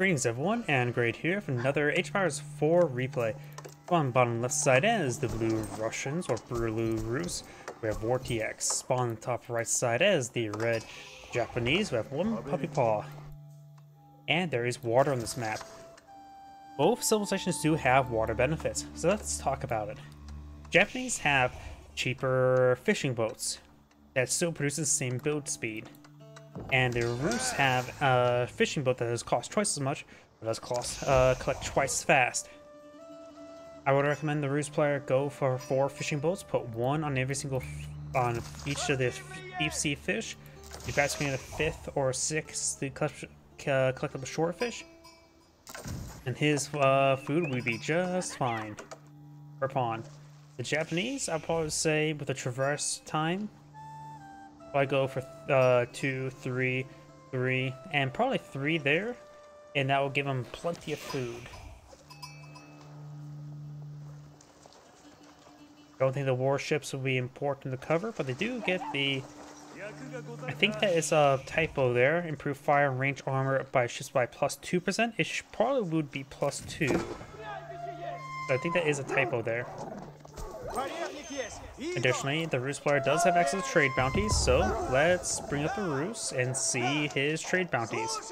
Greetings everyone, Angrade here for another Age of Empires 4 replay. On bottom left side as the Blue Russians, or Blue Rus, we have War TX. Spawn on the top right side as the Red Japanese, we have 1puppypaw. And there is water on this map. Both civilizations do have water benefits, so let's talk about it. Japanese have cheaper fishing boats that still produces the same build speed. And the Rus have a fishing boat that does cost twice as much, but does cost collect twice as fast. I would recommend the Rus player go for 4 fishing boats, put one on each of the deep sea fish. You guys can get a 5th or 6th to collect up a short fish, and his food would be just fine per pond. The Japanese, I'd probably say with a traverse time, I go for 2, 3, 3, and probably 3 there, and that will give them plenty of food. Don't think the warships will be important to cover, but they do get the... I think that is a typo there. Improved fire and range armor by ships by +2%. It probably would be +2. So I think that is a typo there. Additionally, the Rus player does have access to trade bounties, so let's bring up the Rus and see his trade bounties.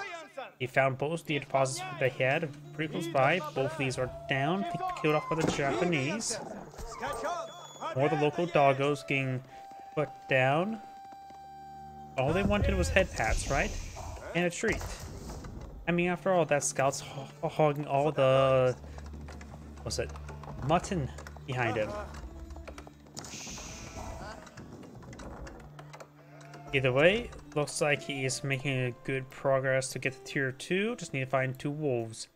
He found both the deposits that he had pretty close by. Both of these are down, killed off by the Japanese. More of the local doggos getting put down. All they wanted was head pats, right? And a treat. I mean, after all, that scout's hogging all the... what's it? Mutton behind him. Either way, looks like he is making a good progress to get to tier 2, just need to find 2 wolves.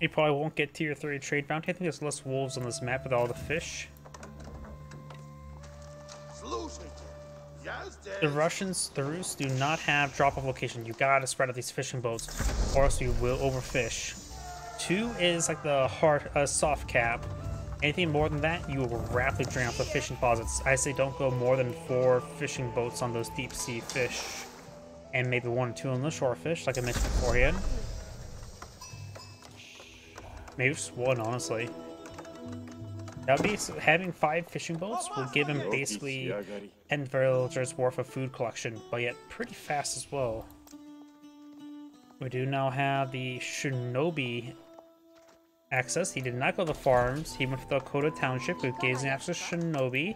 He probably won't get tier 3 trade bounty. I think there's less wolves on this map with all the fish. The Russians, the Rus, do not have drop-off location. You gotta spread out these fishing boats, or else you will overfish. 2 is like the hard, soft cap. Anything more than that, you will rapidly drain off the fishing deposits. I say don't go more than 4 fishing boats on those deep sea fish, and maybe 1 or 2 on the shore fish, like I mentioned beforehand. Maybe just 1, honestly. That would be having 5 fishing boats would give him basically 10 villagers worth of food collection, but yet pretty fast as well. We do now have the Shinobi access. He did not go to the farms. He went to Dakota Township, who gave him access to Shinobi,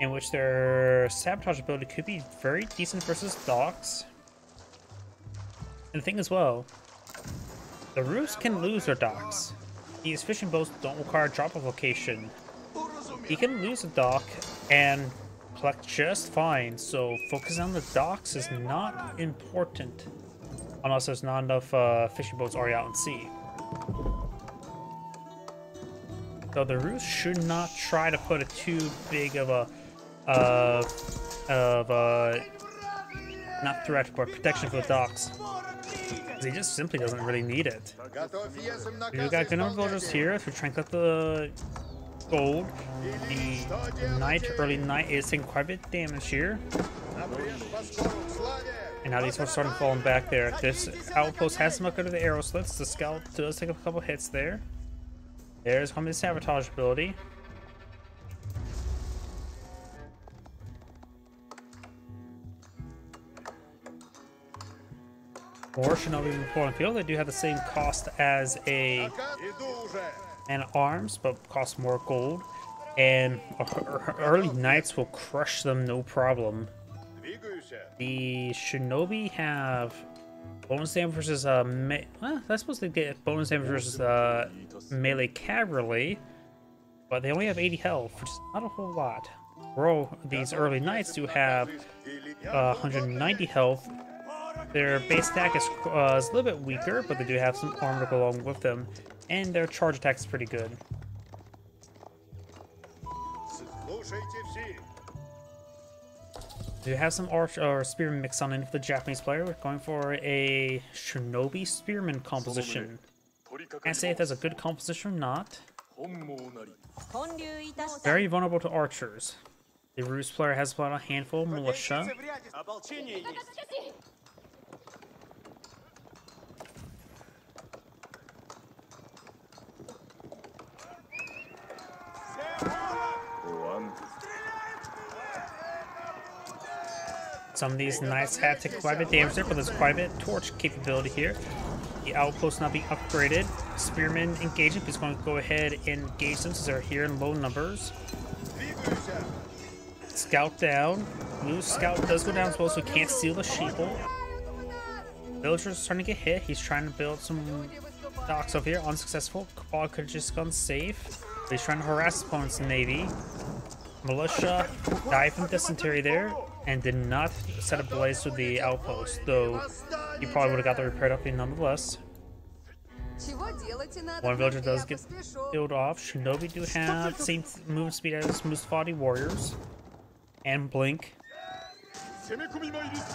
in which their sabotage ability could be very decent versus docks. And the thing as well, the Rus can lose their docks. These fishing boats don't require a drop of location. He can lose a dock and collect just fine, so focusing on the docks is not important, unless there's not enough fishing boats already out at sea. So the Rus should not try to put a too big of a not threat but protection for the docks. He just simply doesn't really need it. We've got a number of villagers here who try and collect the gold. The early night is taking quite a bit of damage here. And now these folks are starting to fall back there. This outpost has some luck under the arrow slits. The scout does take a couple hits there. There's going to be the sabotage ability. Or Shinobi before on the field. They do have the same cost as a man at arms, but cost more gold. And early knights will crush them no problem. The Shinobi have bonus damage versus that's supposed to get bonus damage versus melee cavalry, but they only have 80 health, which is not a whole lot. Bro, these early knights do have 190 health. Their base attack is a little bit weaker, but they do have some armor to go along with them, and their charge attack is pretty good. Do have some arch or spearman mix on in for the Japanese player. We're going for a Shinobi spearman composition. Can't say if that's a good composition or not. Very vulnerable to archers. The Rus player has about a handful of militia. Some of these knights have taken quite a bit damage there, but there's quite a bit of torch capability here. The outpost now being upgraded. Spearmen engagement, but he's going to go ahead and engage them since they're here in low numbers. Scout down. Blue scout does go down as well, so he can't steal the sheeple. Villager's starting to get hit. He's trying to build some docks over here. Unsuccessful. Cabal could have just gone safe. But he's trying to harass opponents in Navy. Militia died from dysentery there and did not set ablaze with the outpost, though he probably would have got the repair up nonetheless. One villager does get killed off. Shinobi do have the same movement speed as Mustafadi warriors. And Blink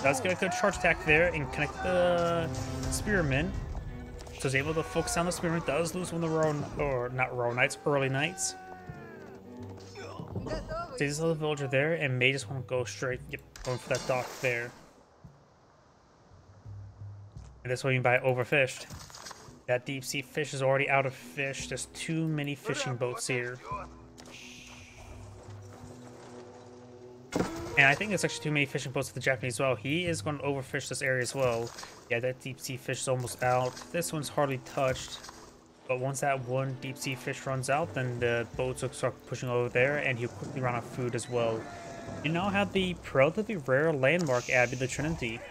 does get a good charge attack there and connect the spearmen. So he's able to focus on the spearmen. Does lose one of the early knights. Stays the villager there and may just want to go straight. Yep, going for that dock there. And that's what I mean by overfished. That deep sea fish is already out of fish. There's too many fishing boats here. And I think there's actually too many fishing boats for the Japanese as well. He is going to overfish this area as well. Yeah, that deep sea fish is almost out. This one's hardly touched. But once that one deep sea fish runs out, then the boats will start pushing over there, and he'll quickly run out of food as well. You now have the relatively rare landmark Abbey of the Trinity.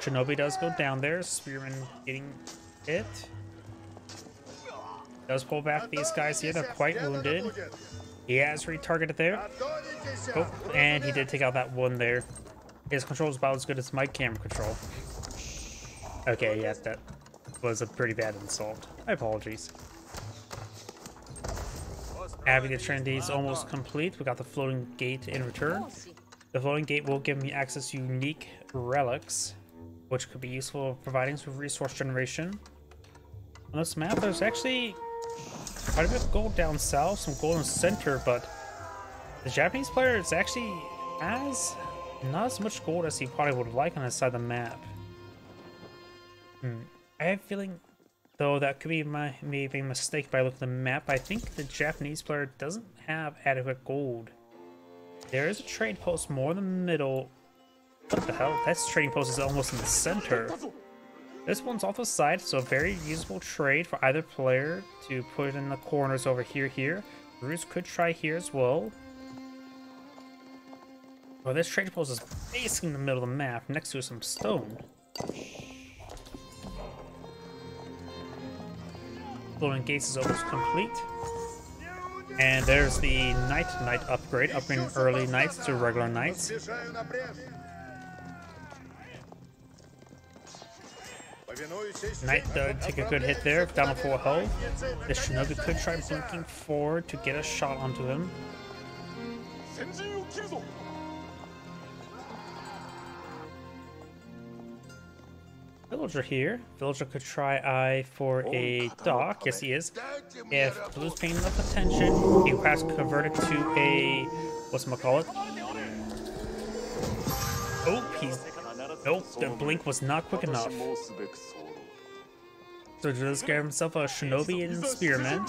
Shinobi does go down there. Spearman getting hit. Does pull back these guys here. They're quite wounded. He has retargeted there. Oh, and he did take out that one there. His control is about as good as my camera control. Okay, yeah, that was a pretty bad insult. My apologies. Abbey of the Trinity is almost complete. We got the floating gate in return. The floating gate will give me access to unique relics, which could be useful for providing some resource generation. On this map, there's actually quite a bit of gold down south, some gold in the center, but the Japanese player is actually not as much gold as he probably would like on this side of the map. I have a feeling, though, that could be maybe a mistake by looking at the map. I think the Japanese player doesn't have adequate gold. There is a trade post more in the middle. What the hell? That trading post is almost in the center. This one's off the side, so a very usable trade for either player to put in the corners over here. Rus could try here as well. Well, this trade post is basically in the middle of the map, next to some stone. Floating gates is almost complete. And there's the Knight upgrade, upgrading early knights to regular knights. Knight did take a good hit there, down to 4 health. The Shinobi could try blinking forward to get a shot onto him. Villager here. Villager could try eye for a dock. Yes, he is. If Blue's paying enough attention, he perhaps converted to a whatchamacallit. Oh, he's the blink was not quick enough. So just got himself a Shinobi and Spearman.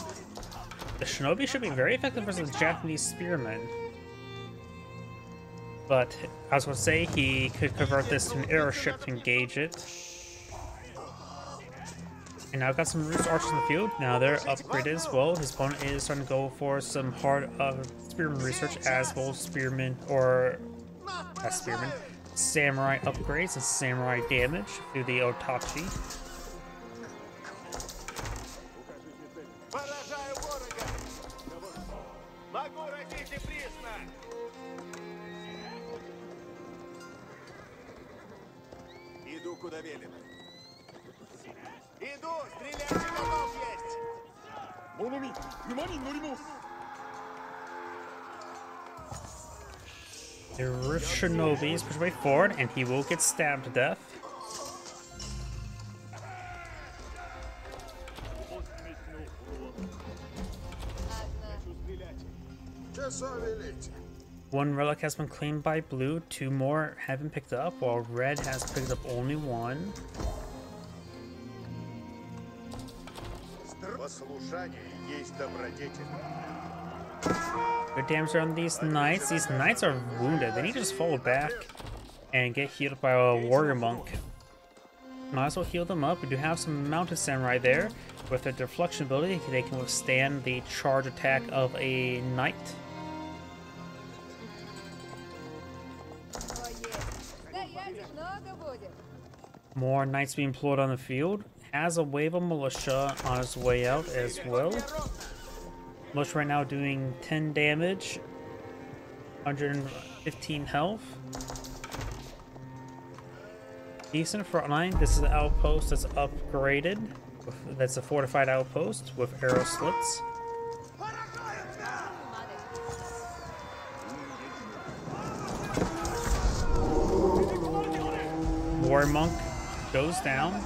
The Shinobi should be very effective versus the Japanese Spearman. But I was going to say he could convert this to an airship to engage it. And now I've got some Roost archers in the field. Now they're upgraded as well. His opponent is starting to go for some hard spearman research, as well as spearman samurai upgrades and samurai damage through the Otachi. The Roof Shinobi is pushed way forward, and he will get stabbed to death. One relic has been claimed by Blue, 2 more haven't picked up, while Red has picked up only 1. Good damage on these knights. These knights are wounded. They need to just fall back and get healed by a warrior monk. Might as well heal them up. We do have some mounted samurai there. With their deflection ability, they can withstand the charge attack of a knight. More knights being employed on the field. Has a wave of militia on its way out as well. Militia right now doing 10 damage, 115 health. Decent frontline. This is an outpost that's upgraded. That's a fortified outpost with arrow slits. War monk goes down.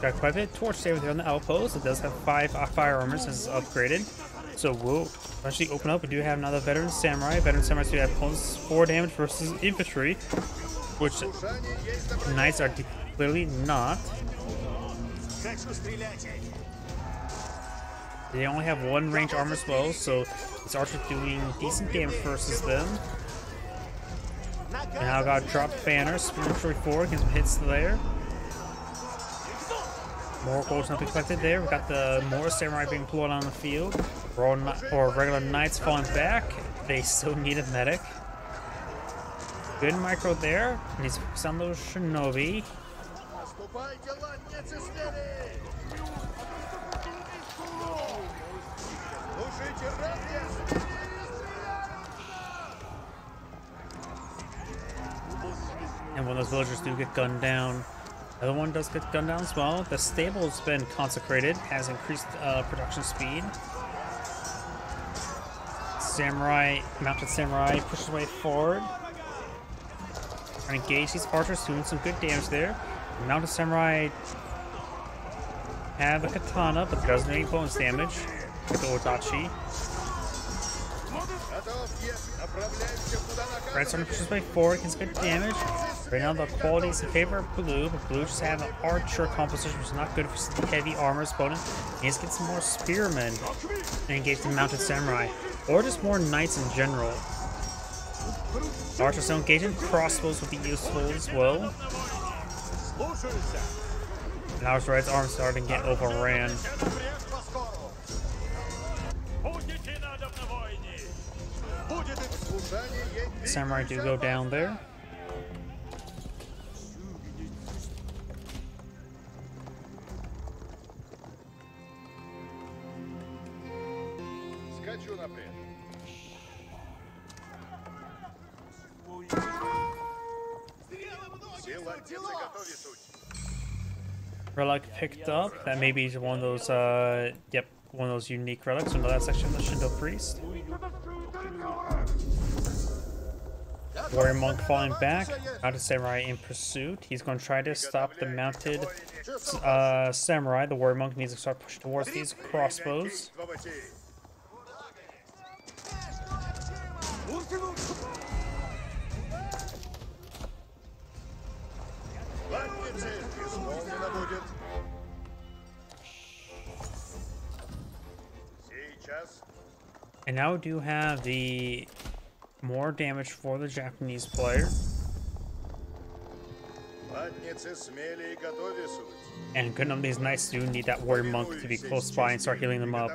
Got quite a bit of torch saber there on the outpost. It does have 5 firearmors since it's upgraded. So we'll eventually open up. We do have another veteran samurai. Veteran samurai do have +4 damage versus infantry, which knights are clearly not. They only have 1 range armor as well, so this archer doing decent damage versus them. And now I got dropped banner, spiritually forward, get some hits there. More goals not expected there. We've got the more samurai being deployed on the field. Or regular knights falling back. They still need a medic. Good micro there. Needs to focus on those shinobi. And when those villagers do get gunned down, another one does get gunned down as well. The stable's been consecrated, has increased production speed. Samurai, mounted samurai pushes his way forward. Trying to engage these archers, doing some good damage there. Mounted samurai have a katana, but doesn't make bonus damage with the Otachi. Red's starting to push his way forward, gets good damage. Right now the quality is in favor of blue, but blue just have an archer composition, which is not good for the heavy armor's opponent. He needs to get some more spearmen and engage the mounted samurai, or just more knights in general. Archers don't engage in crossbows would be useful as well. Now it's Red's arm starting to get overran. Samurai do go down there. Relic picked up. That may be one of those, yep, one of those unique relics from the last section of the Shinto priest. Warrior monk falling back. Mounted samurai in pursuit. He's going to try to stop the mounted samurai. The warrior monk needs to start pushing towards these crossbows. And now we do have the more damage for the Japanese player. And good number of these knights do need that warrior monk to be close by and start healing them up.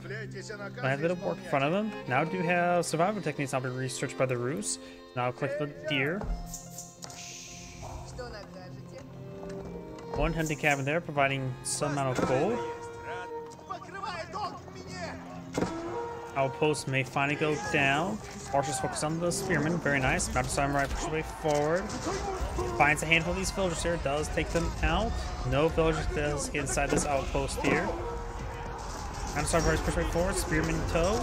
I have a bit of work in front of them. Now we do have survival techniques not been researched by the Rus. Now click the deer. One hunting cabin there, providing some amount of gold. Outpost may finally go down. Archers focus on the spearmen. Very nice. Mounted samurai pushes way forward. Finds a handful of these villagers here. Does take them out. No villagers does get inside this outpost here. Mounted samurai pushes way forward. Spearmen in tow.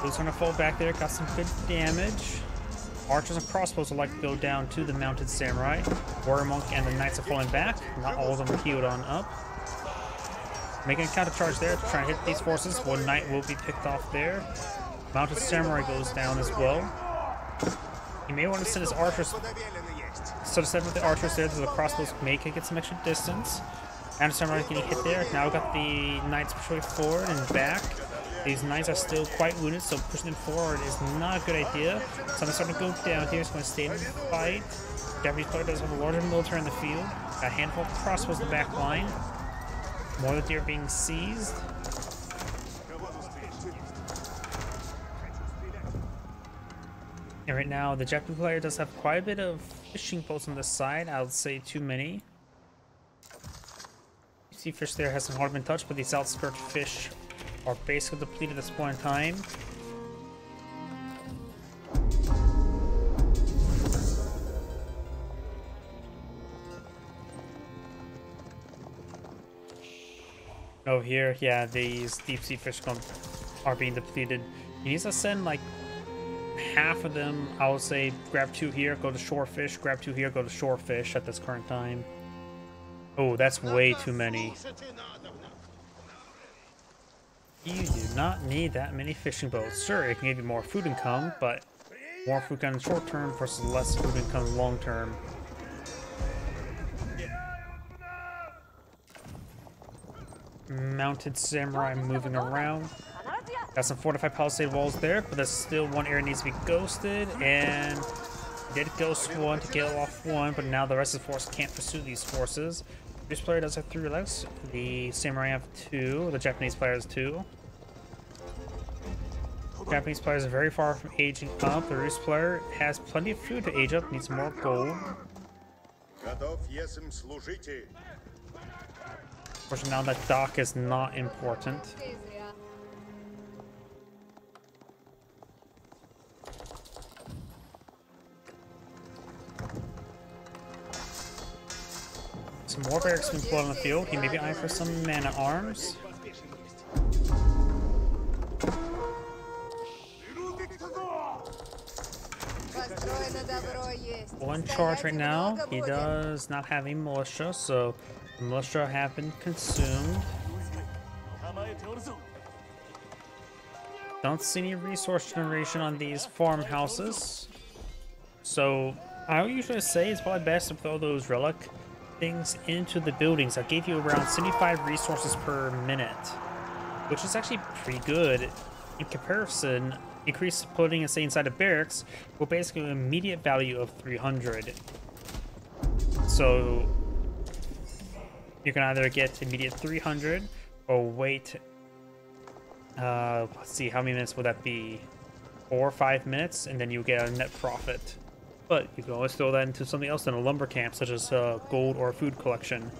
Blue's trying to fall back there. Got some good damage. Archers and crossbows would like to go down to the mounted samurai. Warrior monk and the knights are falling back. Not all of them are healed on up. Making a counter charge there to try and hit these forces. One knight will be picked off there. Mounted samurai goes down as well. You may want to send his archers. So to send with the archers there, the crossbows may get some extra distance. And Samurai getting hit there. Now we've got the knights pushing forward and back. These knights are still quite wounded, so pushing them forward is not a good idea. So I'm starting to go down here. He's going to stay in the fight. Japanese player does have a larger military in the field. A handful of crossbows in the back line. More of the deer being seized. And right now, the Japanese player does have quite a bit of fishing boats on the side. I would say too many. You see, fish there hasn't hardly been touched, but these outskirt fish are basically depleted at this point in time. Over here, yeah, these deep sea fish are being depleted. He needs to send like half of them. I would say grab two here, go to shore fish, grab two here, go to shore fish at this current time. Oh, that's way too many. You do not need that many fishing boats. Sure, it can give you more food income, but more food income short term versus less food income long term. Mounted samurai moving around. Got some fortified palisade walls there, but there's still one area needs to be ghosted, and did ghost one to get off one, but now the rest of the force can't pursue these forces. This player does have 3 relics. The samurai have 2. The Japanese player has 2. The Japanese player is very far from aging up. The Rus player has plenty of food to age up, needs more gold. Unfortunately, now that dock is not important. Some more barracks been floating on the field. He may be eyeing for some men at arms. One charge right now. He does not have a militia, so the militia have been consumed. Don't see any resource generation on these farmhouses. So I would usually say it's probably best to throw those relic things into the buildings. I gave you around 75 resources per minute, which is actually pretty good in comparison. Increase putting, say, inside of barracks will basically an immediate value of 300. So you can either get immediate 300 or wait. Let's see, how many minutes would that be? 4 or 5 minutes, and then you get a net profit. But you can always throw that into something else in a lumber camp, such as gold or food collection.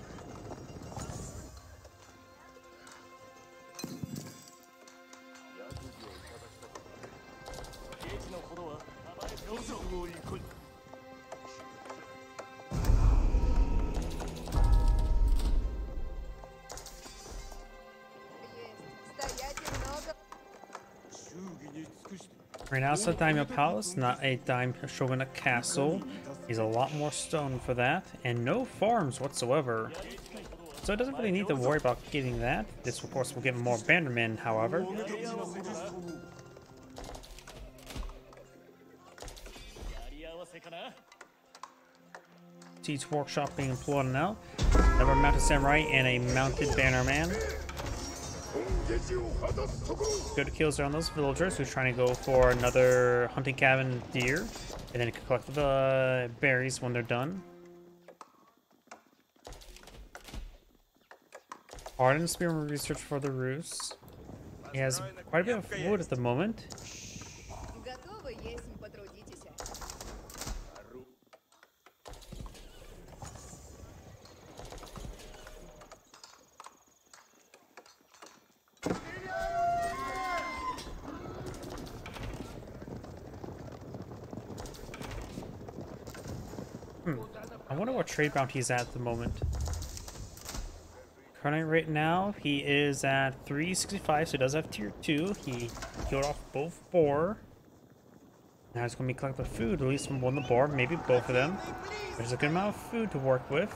Right now it's a Daimyo Palace, not a Daimyo Shogunate Castle. He's a lot more stone for that, and no farms whatsoever. So it doesn't really need to worry about getting that. This, of course, will give him more bannermen, however. Teach workshop being employed now. Another mounted samurai and a mounted bannerman. Good kills there on those villagers who are trying to go for another hunting cabin deer, and then you can collect the berries when they're done. Arden Spearman research for the Roost. He has quite a bit of wood at the moment. I wonder what trade route he's at the moment. Currently, right now, he is at 365, so he does have tier 2. He killed off both 4. Now he's going to be collecting food, at least from one of the bar, maybe both of them. There's a good amount of food to work with.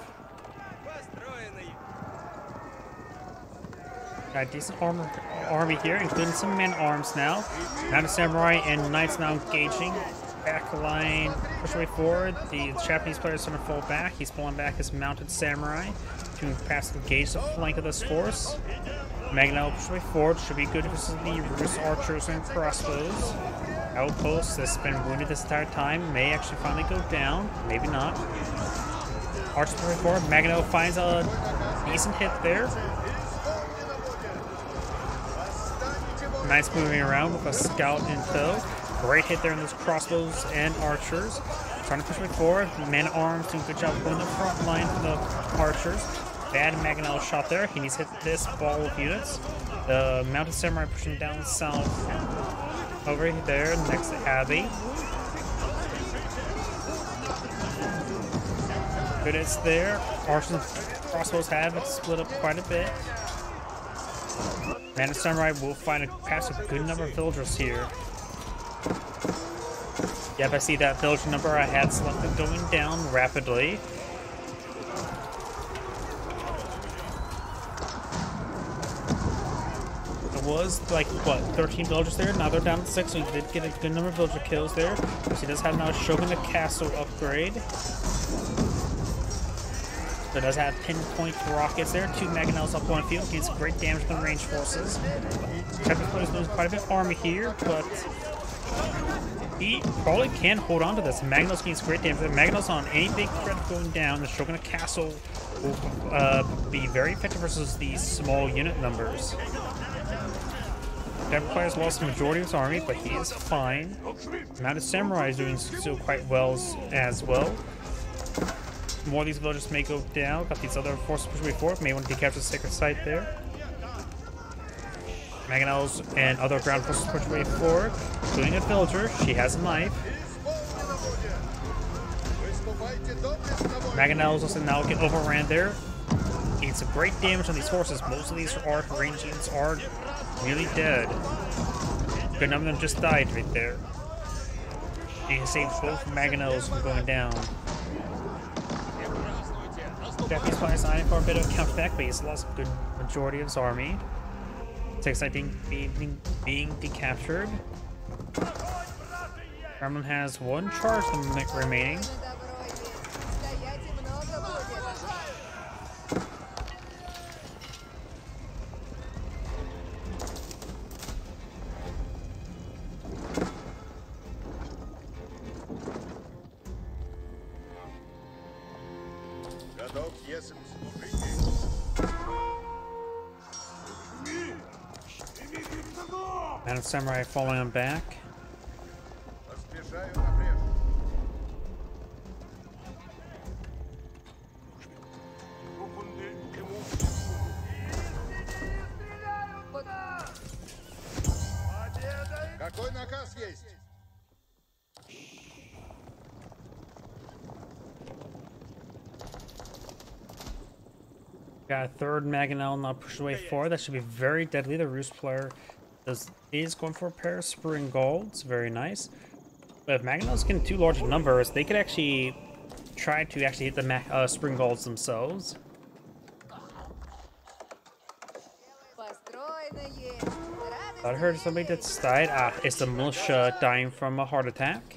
Got a decent army here, including some men-at-arms now. Mounted Samurai and Knights now engaging. back line, push way forward. The Japanese player is going to fall back. He's pulling back his mounted samurai to pass engage the flank of this force. Magna will push way forward. Should be good versus the Rus archers and crossbows. Outpost that's been wounded this entire time may actually finally go down. Maybe not. Archer push way forward. Magna finds a decent hit there. Nice moving around with a scout in tow. Great hit there in those crossbows and archers. Trying to push me forward. Man arms doing a good job going the front line for the archers. Bad Manganello shot there. He needs to hit this ball of units. The mounted samurai pushing down south. Over there, next to Abbey. Good hits there. Archers and crossbows have it split up quite a bit. Man of Samurai will find a pass a good number of villagers here. Yep, I see that villager number I had selected going down rapidly. It was like, what, 13 villagers there? Now they're down to 6, so he did get a good number of villager kills there. So he does have now a Shogunate Castle upgrade. So does have pinpoint rockets there. 2 Manganellos up on the field. Gets great damage from the range forces. Japanese players lose quite a bit of army here, but he probably can hold on to this. Manganellos gains great damage. The Manganellos on any big threat going down. The Shogunate Castle will be very effective versus these small unit numbers. Japanese players lost the majority of his army, but he is fine. Mounted Samurai is doing still quite well as well. More of these villagers may go down. Got these other forces pushing way forward. May want to decapture the sacred site there. Manganellos and other ground forces pushing way forward. Including a villager. She has a knife. Manganellos also now get overran there. It's a great damage on these forces. Most of these are range units are really dead. Good number of them just died right there. You can save both Manganellos from going down. Japanese players eyeing for a bit of counterback, but he's lost a good majority of his army. Takes, I think, being decaptured. Gremlin has one charge remaining. Mounted Samurai following him back. Got a third Manganello now pushed away forward. That should be very deadly. The Roost player is going for a pair of spring golds. Very nice. But if Manganellos get in too large numbers, they could actually try to hit the spring golds themselves. I heard somebody that's died. Ah, it's the militia dying from a heart attack.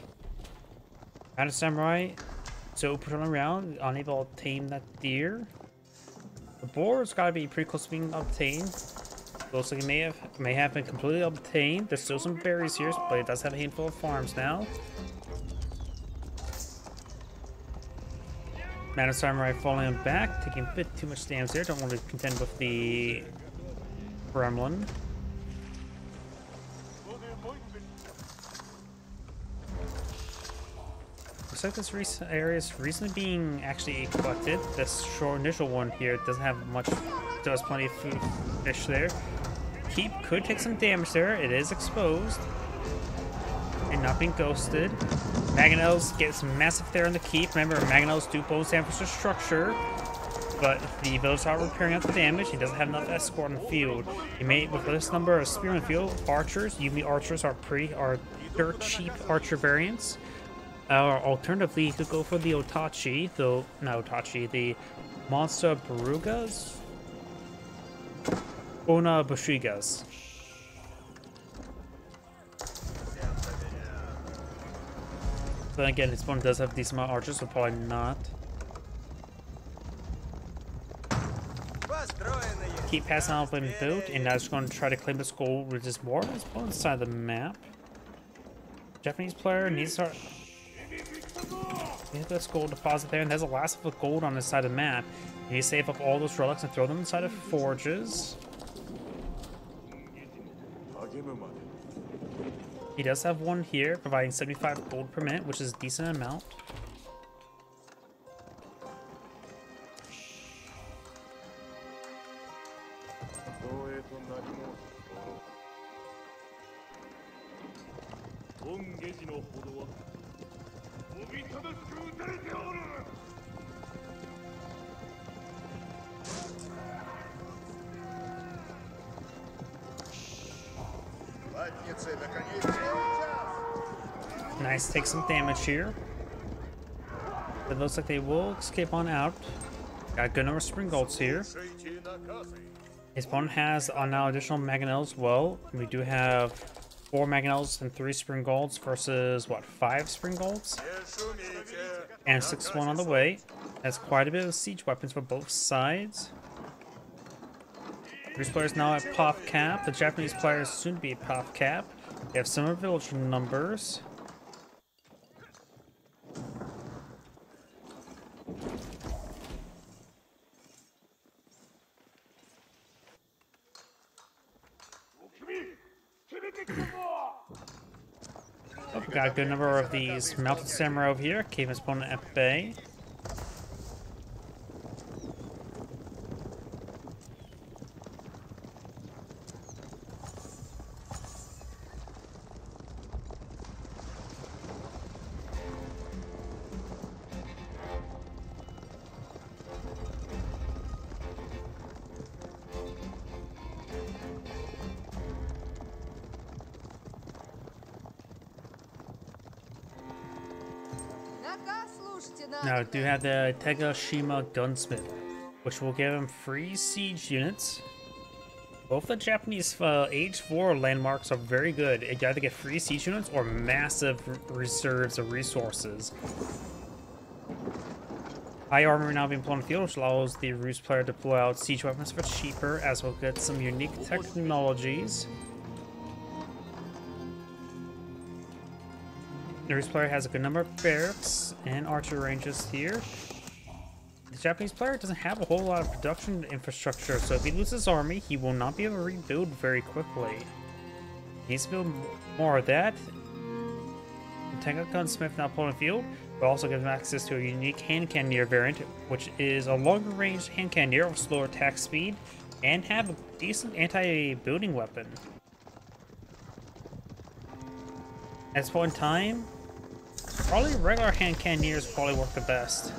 Mounted Samurai, so put on around, unable to tame that deer. The boar's got to be pretty close to being obtained. Looks like it may have been completely obtained. There's still some berries here, but it does have a handful of farms now. Mounted Samurai falling back, taking a bit too much damage there. Don't want to contend with the Gremlin. Looks like this recent area is recently being actually collected. This short initial one here doesn't have much, does plenty of food, fish there. Keep could take some damage there. It is exposed and not being ghosted. Manganellos gets massive there on the keep. Remember, Manganellos do bonus damage to structure, but the villagers are repairing up the damage. He doesn't have enough escort on the field. You may, with this number of spear on the field, archers, UV archers are dirt cheap archer variants. Or alternatively, you could go for the Otachi, though, not Otachi, the Monster Barugas? Ona Bushigas. But again, this one does have decent amount of archers, so probably not. Keep passing out and build, and now it's going to try to claim this goal with this war. It's on the side of the map. Japanese player needs to start. Hit this gold deposit there, and there's a last of the gold on the side of the map. You need to save up all those relics and throw them inside of forges. He does have one here, providing 75 gold per minute, which is a decent amount. Nice, take some damage here. It looks like they will escape on out. Got a good number of spring golds here. His opponent has now additional mangonel as well. We do have 4 mangonels and 3 spring golds versus what, 5 spring golds? And 6-1 on the way. That's quite a bit of siege weapons for both sides. Rus players now at pop cap. The Japanese player is soon to be at pop cap. They have similar village numbers. Oh, we got a good number of these mounted samurai over here. Keeping his opponent at bay. Now, I do have the Tegashima Gunsmith, which will give him free siege units. Both the Japanese Age 4 landmarks are very good. You either get free siege units or massive reserves of resources. High armor now being blown on the field, which allows the Rus player to pull out siege weapons for cheaper, as well as get some unique technologies. The Rus player has a good number of barracks and archer ranges here. The Japanese player doesn't have a whole lot of production infrastructure, so if he loses army, he will not be able to rebuild very quickly. He needs to build more of that. The Tengu Gunsmith now pulling field, but also gives him access to a unique hand cannoneer variant, which is a longer range hand cannoneer with slower attack speed, and have a decent anti-building weapon. At this point in time, probably regular hand cannoneers probably work the best.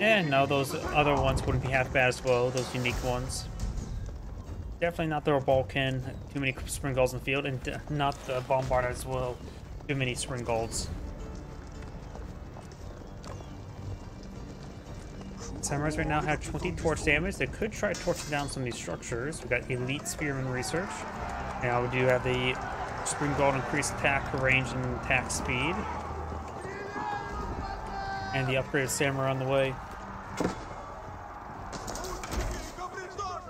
And no, those other ones wouldn't be half bad as well, those unique ones. Definitely not the Balkan, too many spring golds in the field, and not the bombard as well, too many spring golds. Samurais right now have 20 torch damage. They could try torching down some of these structures. We've got elite spearman research. Now we do have the spring gold increased attack range and attack speed. And the upgraded samurai on the way.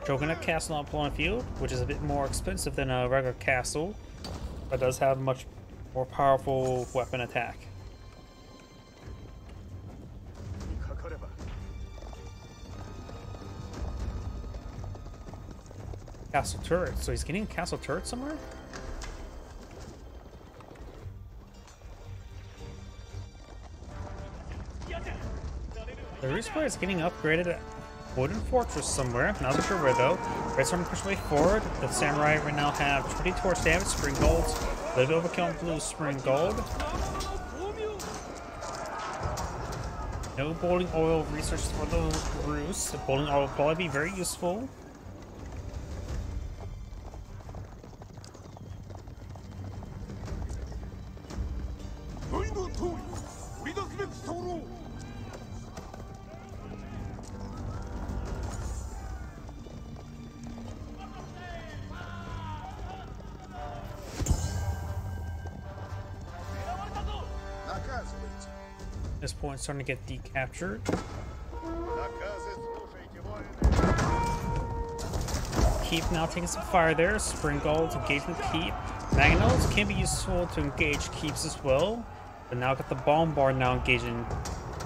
Shogunate Castle on Pulling Field, which is a bit more expensive than a regular castle, but does have much more powerful weapon attack. Castle turret, so he's getting a castle turret somewhere? The Rus player is getting upgraded at wooden fortress somewhere, not sure where though. Reds army push way forward. The samurai right now have 20 torch damage, spring gold, a little bit overkill on blue spring gold. No boiling oil research for the Rus. The boiling oil will probably be very useful. this point starting to get decaptured. Keep now taking some fire there. Springald engaging the keep. Magnols can be useful to engage keeps as well. But now got the bomb bar now engaging.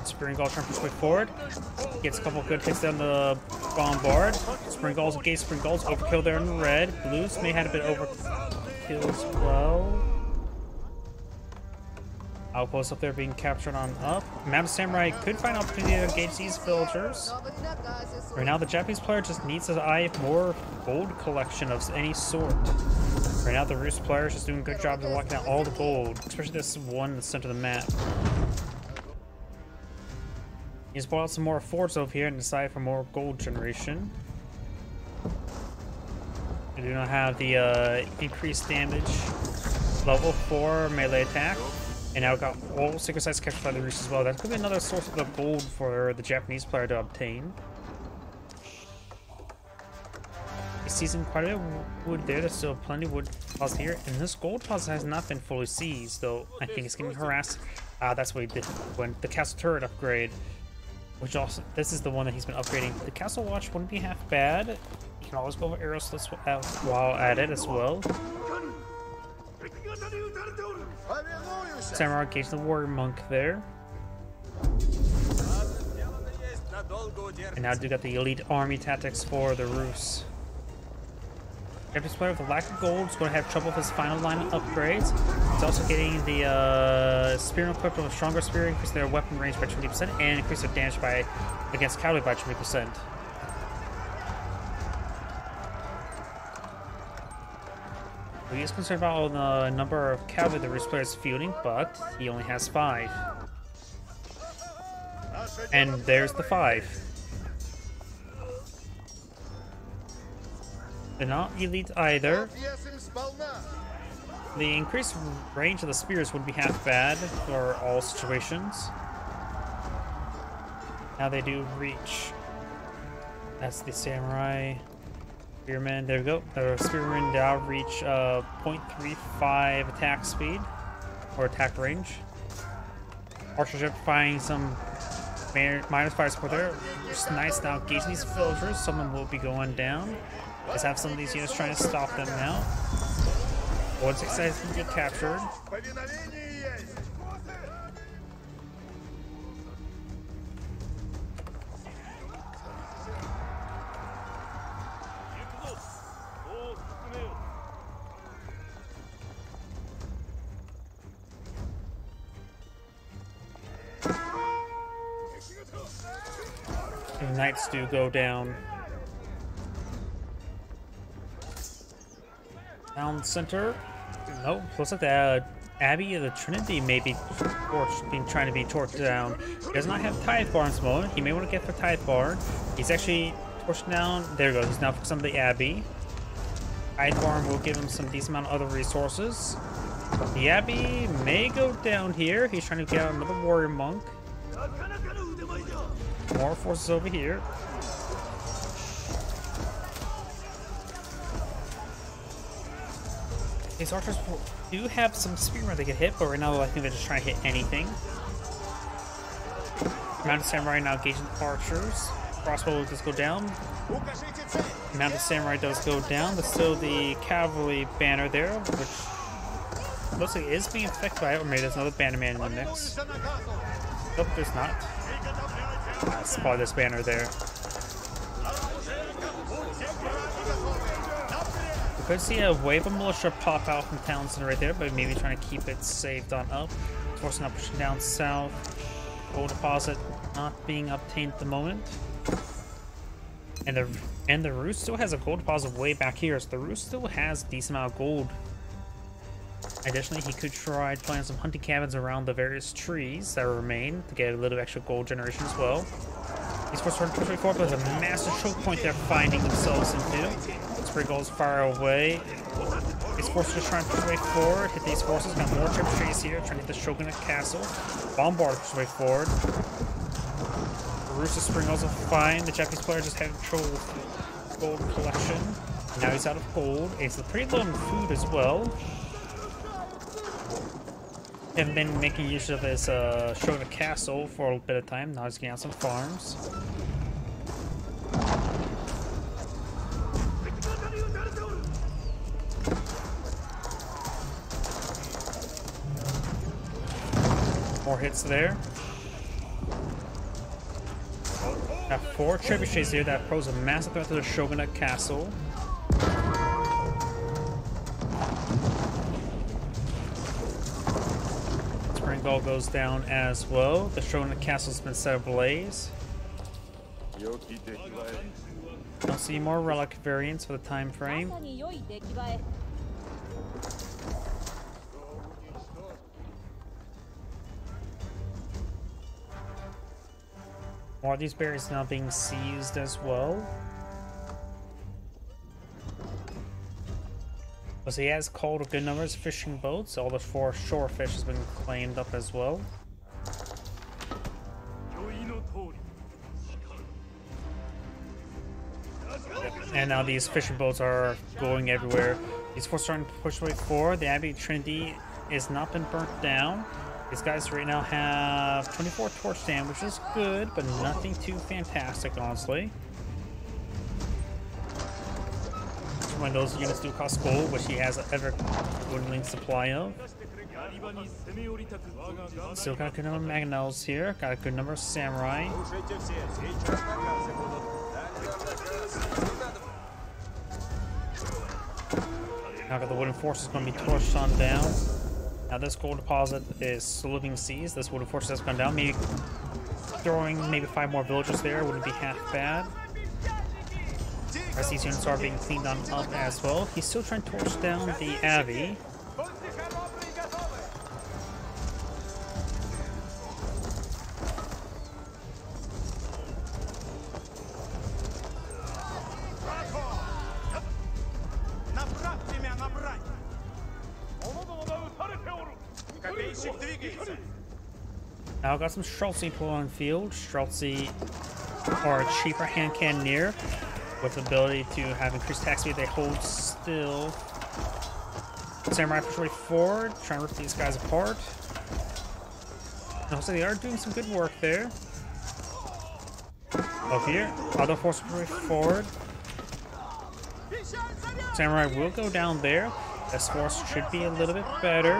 Springald trying to push way forward. Gets a couple of good hits down the bombard. Springald's engage. Springald's overkill there in red. Blues may have had a bit overkill as well. Outposts up there being captured on up. Map Samurai could find an opportunity to engage these villagers. Right now, the Japanese player just needs to eye more gold collection of any sort. Right now, the Rus player is just doing a good job of locking out all the gold, especially this one in the center of the map. He's bought out some more forts over here and decided for more gold generation. I do not have the increased damage. Level 4 melee attack. And now got all secret sites captured by the Rus as well. That could be another source of the gold for the Japanese player to obtain. He sees quite a bit of wood there. There's still plenty of wood deposit here. And this gold deposit has not been fully seized, though I think it's getting harassed. That's what he did when the castle turret upgrade. Which also, this is the one that he's been upgrading. The castle watch wouldn't be half bad. You can always go over arrow slits while at it as well. Samurai engaged the warrior monk there. And now do got the elite army tactics for the Rus. Every player with a lack of gold is going to have trouble with his final line of upgrades. He's also getting the spear equipped with a stronger spear, increase their weapon range by 20% and increase their damage by against cavalry by 20%. He is concerned about the number of cavalry the Rus player is fielding, but he only has 5. And there's the 5. They're not elite either. The increased range of the spears wouldn't be half bad for all situations. Now they do reach. That's the samurai. Spearman, there we go. The Spearman now reach 0.35 attack speed, or attack range. Archership finding some minus fire support there. Just nice now, engaging these villagers. Some of them will be going down. Let's have some of these units trying to stop them now. Once excited to get captured. Knights do go down. Town center. Nope. Looks like the Abbey of the Trinity may be trying to be torched down. He does not have Tithe barn at the moment. He may want to get for Tithe barn. He's actually torched down. There we go. He's now for some of the Abbey. Tithe barn will give him some decent amount of other resources. The Abbey may go down here. He's trying to get out another warrior monk. More forces over here. These archers do have some spearmen they can hit, but right now I think they're just trying to hit anything. Mounted Samurai now engaging the archers. Crossbow does go down. Mounted Samurai does go down. There's still the cavalry banner there, which looks like it is being affected by it, or maybe there's another bannerman in the mix. Nope, there's not. That's probably this banner there. We could see a wave of militia pop out from town center right there, but maybe trying to keep it saved on up. Forcing up, pushing down south. Gold deposit not being obtained at the moment. And the Rus still has a gold deposit way back here, so the Rus still has a decent amount of gold. Additionally, he could try planting some hunting cabins around the various trees that remain to get a little extra gold generation as well. These forces are pushing forward, but there's a massive choke point they're finding themselves into. Springald's far away. These forces are trying to push way forward. Hit these forces. Got more trip trees here. Trying to hit the Shogunate Castle. Bombard pushes way forward. Rus and Springald's are fine. The Japanese player just having trouble with gold collection. Now he's out of gold. It's pretty low on food as well. have been making use of his Shogunate Castle for a little bit of time. Now he's getting out some farms. More hits there. Got four trebuchets here that pose a massive threat to the Shogunate Castle. Springall goes down as well. The Shogunate Castle's been set ablaze. Don't see more relic variants for the time frame. More of these berries now being seized as well. So he has called a good number of fishing boats. All the four shore fish has been claimed up as well. And now these fishing boats are going everywhere. These four starting to push way forward. The Abbey of the Trinity has not been burnt down. These guys right now have 24 torch stand, which is good, but nothing too fantastic, honestly. One of those units do cost gold, which he has an ever-dwindling supply of. Still got a good number of mangonels here, got a good number of samurai. Now got the wooden forces going to be torched on down. Now this gold deposit is slowly being seized. This wooden force has gone down. Maybe throwing maybe 5 more villagers there wouldn't be half bad. As these units are being cleaned on up as well. He's still trying to torch down the abbey. Now I've got some Streltsy pull on field. Streltsy are a cheaper hand cannoneer with the ability to have increased attack speed. They hold still. Samurai push way forward, trying to rip these guys apart. And also they are doing some good work there. Up here, auto force way forward. Samurai will go down there. This force should be a little bit better.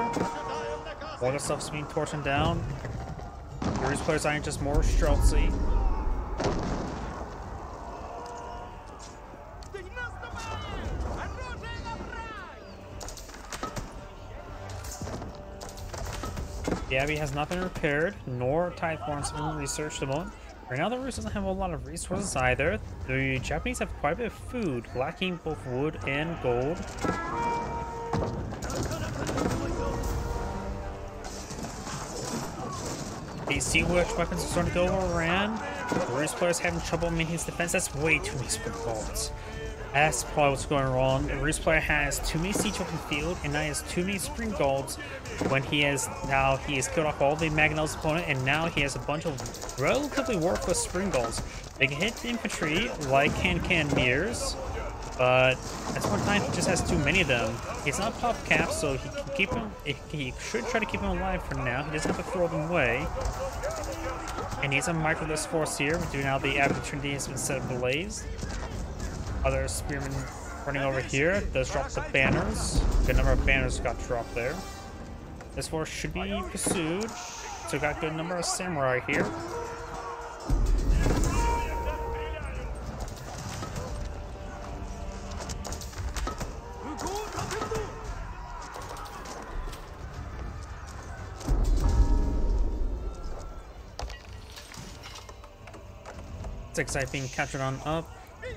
All the stuff's being torched down. The Rus players are just more Streltsy. The abbey has not been repaired, nor Tithe barn has been researched at the moment. Right now the Rus doesn't have a lot of resources either. The Japanese have quite a bit of food, lacking both wood and gold. These sea witch weapons are starting to go around. The Rus players having trouble making his defense. That's way too many spring balls. That's probably what's going wrong. The Rus player has too many siege weapon field, and now he has too many spring golds. When he has killed off all the Magnel's opponent, and now he has a bunch of relatively worthless spring golds. They can hit the infantry like cannoneers, but at one time he just has too many of them. He's not pop caps, so he can keep him. He should try to keep him alive for now. He doesn't have to throw them away. And he's a micro this force here. We do now the Abbey of the Trinity has been set ablaze. Other spearmen running over here. Those drop the banners. Good number of banners got dropped there. This force should be pursued. So got a good number of samurai here. It's being captured on up.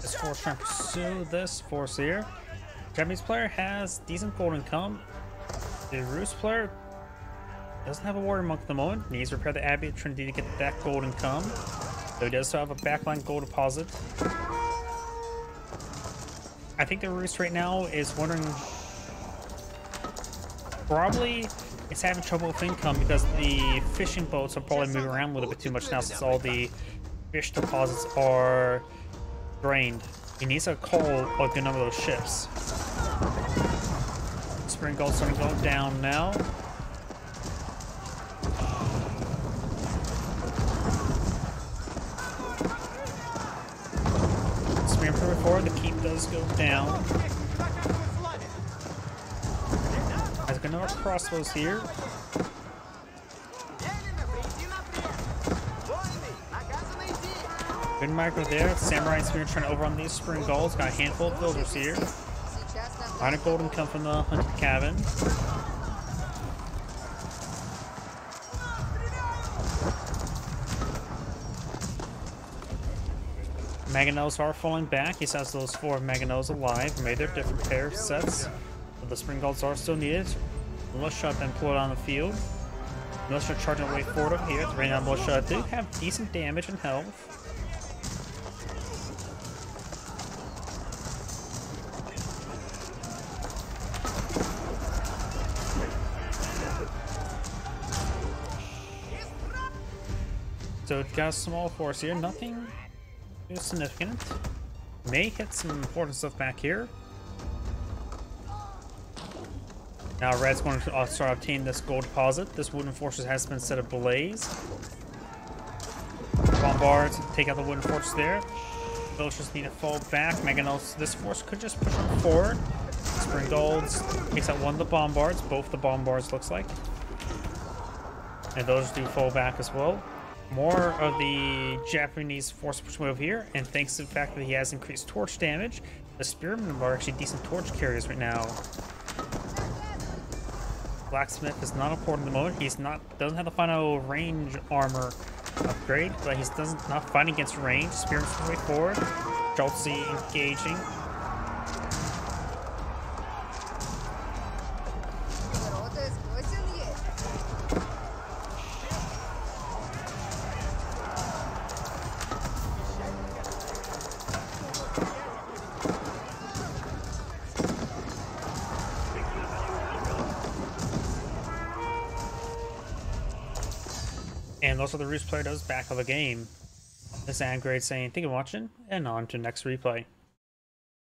This force trying to pursue this force here. Japanese player has decent gold income. The Rus player doesn't have a warrior monk at the moment. Needs to repair the Abbey of Trinity to get that gold income. Though he does still have a backline gold deposit. I think the Rus right now is wondering. Probably it's having trouble with income because the fishing boats are probably moving around a little bit too much now since all the fish deposits are drained. He needs to call a good number of those ships. Spring gold's starting to go down now. before, the keep does go down. I've got another crossbows here. Good micro there. Samurai spear trying to overrun these spring golds. Got a handful of builders here. A lot of golden come from the hunted cabin. Maganos are falling back. He has those four Maganos alive. Made their different pair sets. But the spring golds are still needed. Bloodshot then pulled on the field. Bloodshot charging away forward up here. The rain on Bloodshot do have decent damage and health. So it got a small force here. Nothing too significant. May hit some important stuff back here. Now Red's going to start obtaining this gold deposit. This wooden fortress has been set ablaze. Bombards take out the wooden fortress there. Villagers need to fall back. Maganos, this force could just push them forward. Spring Golds takes out one of the bombards. Both the bombards looks like. And those do fall back as well. More of the Japanese force push move here, and thanks to the fact that he has increased torch damage, the spearmen are actually decent torch carriers right now. Blacksmith is not important at the moment. He's not doesn't have the final range armor upgrade, but he's doesn't not fighting against range. Spearmen way forward. Streltsy engaging. And also the Roost player does back of the game. This is Angrade saying, thank you for watching, and on to next replay.